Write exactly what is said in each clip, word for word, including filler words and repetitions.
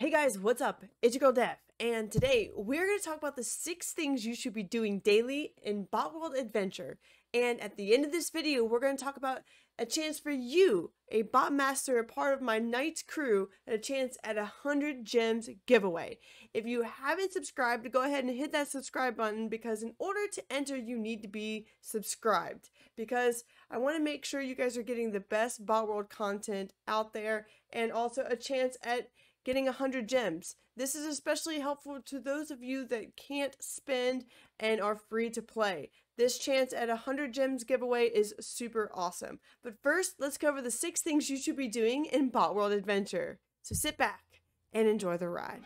Hey guys, what's up? It's your girl Dev, and today we're going to talk about the six things you should be doing daily in Botworld Adventure. And at the end of this video, we're going to talk about a chance for you, a bot master, a part of my knight's crew, and a chance at a one hundred gems giveaway. If you haven't subscribed, go ahead and hit that subscribe button, because in order to enter, you need to be subscribed, because I want to make sure you guys are getting the best Botworld content out there, and also a chance at getting one hundred gems. This is especially helpful to those of you that can't spend and are free to play. This chance at one hundred gems giveaway is super awesome. But first, let's cover the six things you should be doing in Botworld Adventure. So sit back and enjoy the ride.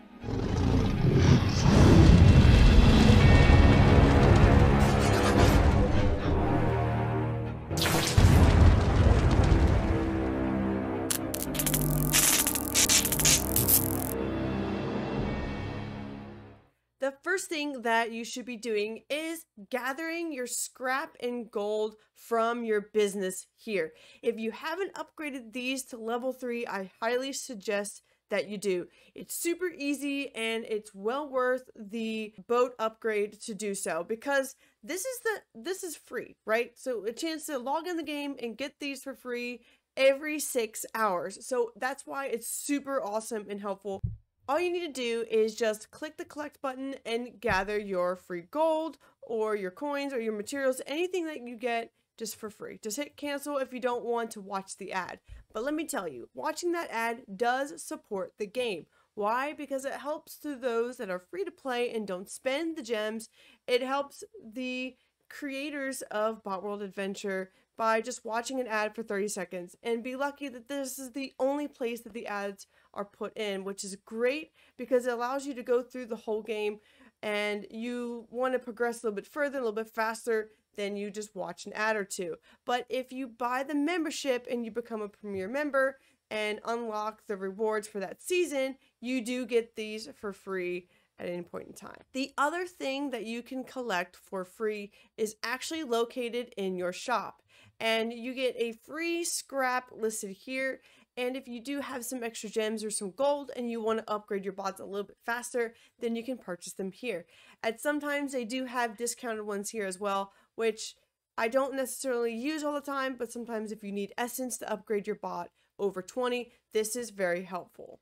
The first thing that you should be doing is gathering your scrap and gold from your business here. If you haven't upgraded these to level three, I highly suggest that you do. It's super easy and it's well worth the boat upgrade to do so, because this is the this is free, right? So a chance to log in the game and get these for free every six hours. So that's why it's super awesome and helpful. All you need to do is just click the collect button and gather your free gold or your coins or your materials, anything that you get just for free. Just hit cancel if you don't want to watch the ad. But let me tell you, watching that ad does support the game. Why? Because it helps to those that are free to play and don't spend the gems. It helps the creators of Botworld Adventure by just watching an ad for thirty seconds, and be lucky that this is the only place that the ads are put in, which is great because it allows you to go through the whole game, and you want to progress a little bit further, a little bit faster than you just watch an ad or two. But if you buy the membership and you become a premier member and unlock the rewards for that season, you do get these for free at any point in time. The other thing that you can collect for free is actually located in your shop, and you get a free scrap listed here. And if you do have some extra gems or some gold and you want to upgrade your bots a little bit faster, then you can purchase them here. And sometimes they do have discounted ones here as well, which I don't necessarily use all the time, but sometimes if you need essence to upgrade your bot over twenty, this is very helpful.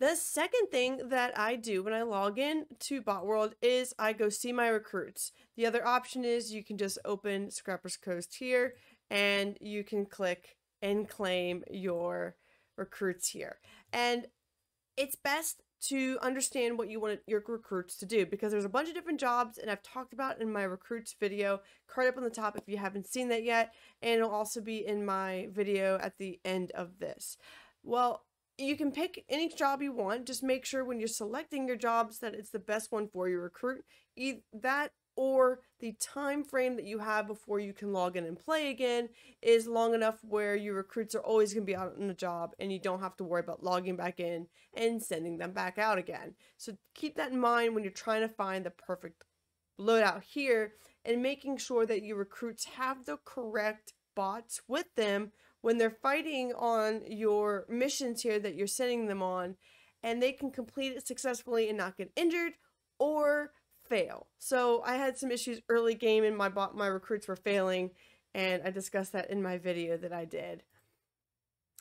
The second thing that I do when I log in to Botworld is I go see my recruits. The other option is you can just open Scrapper's Coast here, and you can click and claim your recruits here. And it's best to understand what you want your recruits to do, because there's a bunch of different jobs, and I've talked about in my recruits video, card up on the top if you haven't seen that yet, and it'll also be in my video at the end of this. Well, you can pick any job you want. Just make sure when you're selecting your jobs that it's the best one for your recruit. Either that or the time frame that you have before you can log in and play again is long enough where your recruits are always going to be out on the job and you don't have to worry about logging back in and sending them back out again. So keep that in mind when you're trying to find the perfect loadout here, and making sure that your recruits have the correct bots with them when they're fighting on your missions here that you're sending them on, and they can complete it successfully and not get injured or fail. So I had some issues early game and my bot my recruits were failing, and I discussed that in my video that I did.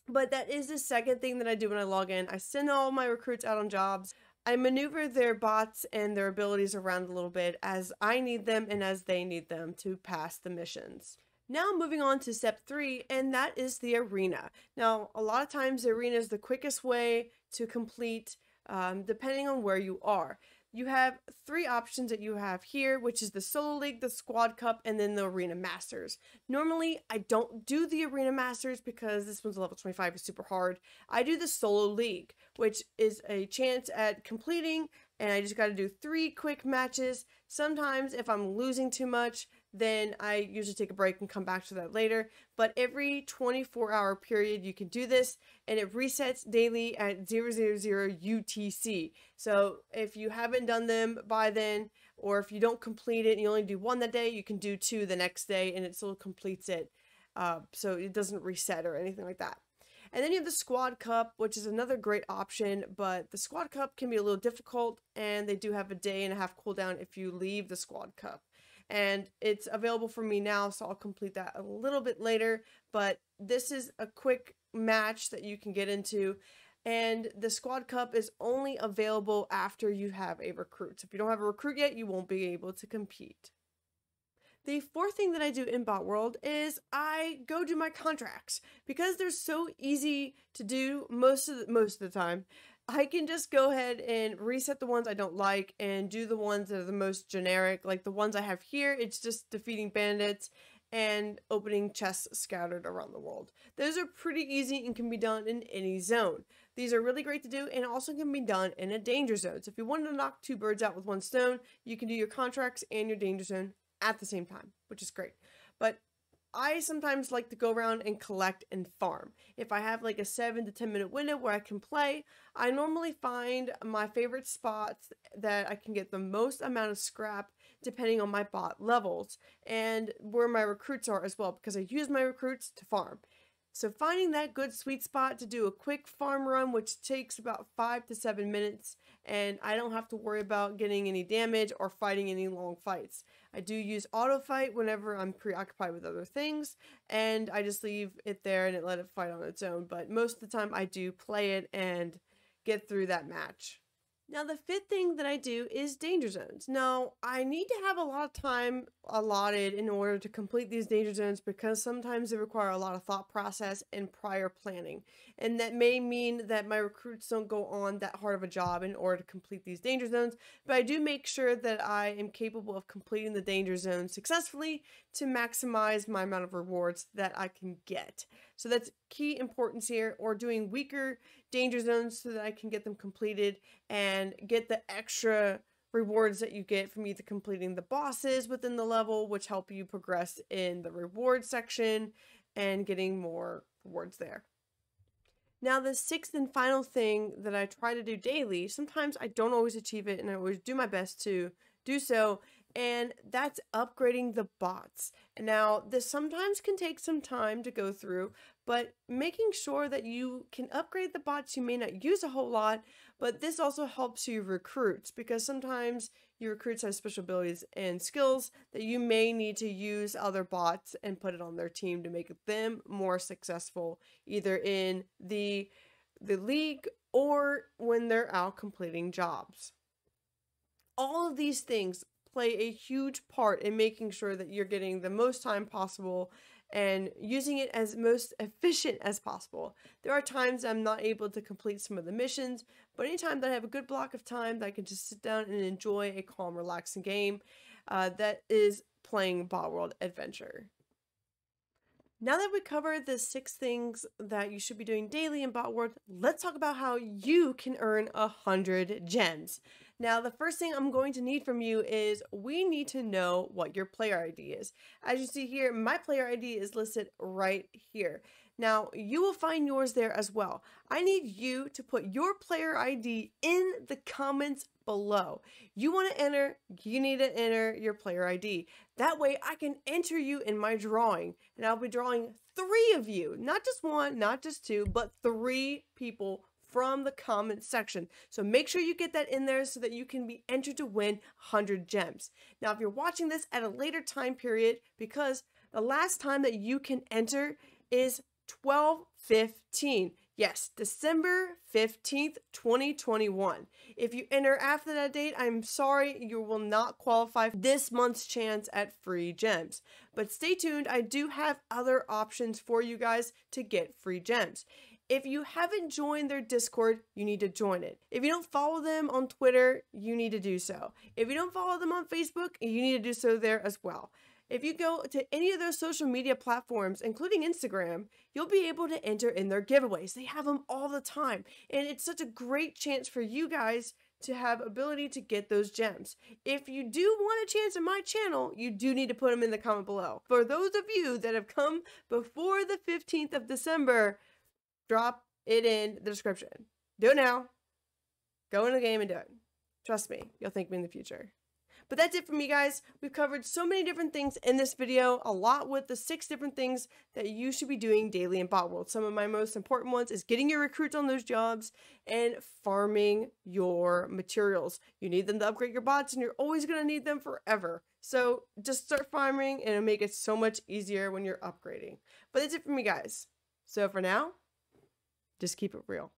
But that is the second thing that I do when I log in. I send all my recruits out on jobs. I maneuver their bots and their abilities around a little bit as I need them and as they need them to pass the missions. Now moving on to step three, and that is the arena. Now, a lot of times the arena is the quickest way to complete, um, depending on where you are. You have three options that you have here, which is the Solo League, the Squad Cup, and then the Arena Masters. Normally, I don't do the Arena Masters because this one's level twenty-five is super hard. I do the Solo League, which is a chance at completing, and I just got to do three quick matches. Sometimes if I'm losing too much, then I usually take a break and come back to that later. But every twenty-four hour period you can do this, and it resets daily at zero zero zero U T C. So if you haven't done them by then, or if you don't complete it and you only do one that day, you can do two the next day and it still completes it. Uh, so it doesn't reset or anything like that. And then you have the Squad Cup, which is another great option, but the Squad Cup can be a little difficult, and they do have a day and a half cooldown if you leave the Squad Cup. And it's available for me now, so I'll complete that a little bit later, but this is a quick match that you can get into. And the Squad Cup is only available after you have a recruit. So if you don't have a recruit yet, you won't be able to compete. The fourth thing that I do in Botworld is I go do my contracts. Because they're so easy to do most of the, most of the time, I can just go ahead and reset the ones I don't like and do the ones that are the most generic. Like the ones I have here, it's just defeating bandits and opening chests scattered around the world. Those are pretty easy and can be done in any zone. These are really great to do and also can be done in a danger zone. So if you wanted to knock two birds out with one stone, you can do your contracts and your danger zone at the same time, which is great. But I sometimes like to go around and collect and farm. If I have like a seven to ten minute window where I can play, I normally find my favorite spots that I can get the most amount of scrap depending on my bot levels and where my recruits are as well, because I use my recruits to farm. So finding that good sweet spot to do a quick farm run, which takes about five to seven minutes, and I don't have to worry about getting any damage or fighting any long fights. I do use auto fight whenever I'm preoccupied with other things, and I just leave it there and it let it fight on its own. But most of the time I do play it and get through that match. Now the fifth thing that I do is danger zones. Now I need to have a lot of time allotted in order to complete these danger zones because sometimes they require a lot of thought process and prior planning. And that may mean that my recruits don't go on that hard of a job in order to complete these danger zones, but I do make sure that I am capable of completing the danger zone successfully to maximize my amount of rewards that I can get. So that's key importance here, or doing weaker danger zones so that I can get them completed and get the extra rewards that you get from either completing the bosses within the level, which help you progress in the reward section and getting more rewards there. Now the sixth and final thing that I try to do daily, sometimes I don't always achieve it and I always do my best to do so, and that's upgrading the bots. Now, this sometimes can take some time to go through, but making sure that you can upgrade the bots you may not use a whole lot, but this also helps you recruits, because sometimes your recruits have special abilities and skills that you may need to use other bots and put it on their team to make them more successful, either in the, the league or when they're out completing jobs. All of these things play a huge part in making sure that you're getting the most time possible and using it as most efficient as possible. There are times I'm not able to complete some of the missions, but anytime that I have a good block of time that I can just sit down and enjoy a calm, relaxing game, uh, that is playing Botworld Adventure. Now that we covered the six things that you should be doing daily in Botworld, let's talk about how you can earn a hundred gems. Now, the first thing I'm going to need from you is we need to know what your player I D is. As you see here, my player I D is listed right here. Now, you will find yours there as well. I need you to put your player I D in the comments below. You want to enter, you need to enter your player I D. That way I can enter you in my drawing, and I'll be drawing three of you, not just one, not just two, but three people from the comment section. So make sure you get that in there so that you can be entered to win one hundred gems. Now, if you're watching this at a later time period, because the last time that you can enter is twelve fifteen. Yes, December fifteenth, twenty twenty-one. If you enter after that date, I'm sorry, you will not qualify for this month's chance at free gems. But stay tuned, I do have other options for you guys to get free gems. If you haven't joined their Discord, you need to join it. If you don't follow them on Twitter, you need to do so. If you don't follow them on Facebook, you need to do so there as well. If you go to any of their social media platforms, including Instagram, you'll be able to enter in their giveaways. They have them all the time. And it's such a great chance for you guys to have ability to get those gems. If you do want a chance in my channel, you do need to put them in the comment below. For those of you that have come before the fifteenth of December, drop it in the description. Do it now. Go in the game and do it. Trust me, you'll thank me in the future. But that's it from me, guys. We've covered so many different things in this video, a lot with the six different things that you should be doing daily in Botworld. Some of my most important ones is getting your recruits on those jobs and farming your materials. You need them to upgrade your bots, and you're always going to need them forever. So just start farming, and it'll make it so much easier when you're upgrading. But that's it from me, guys. So for now, just keep it real.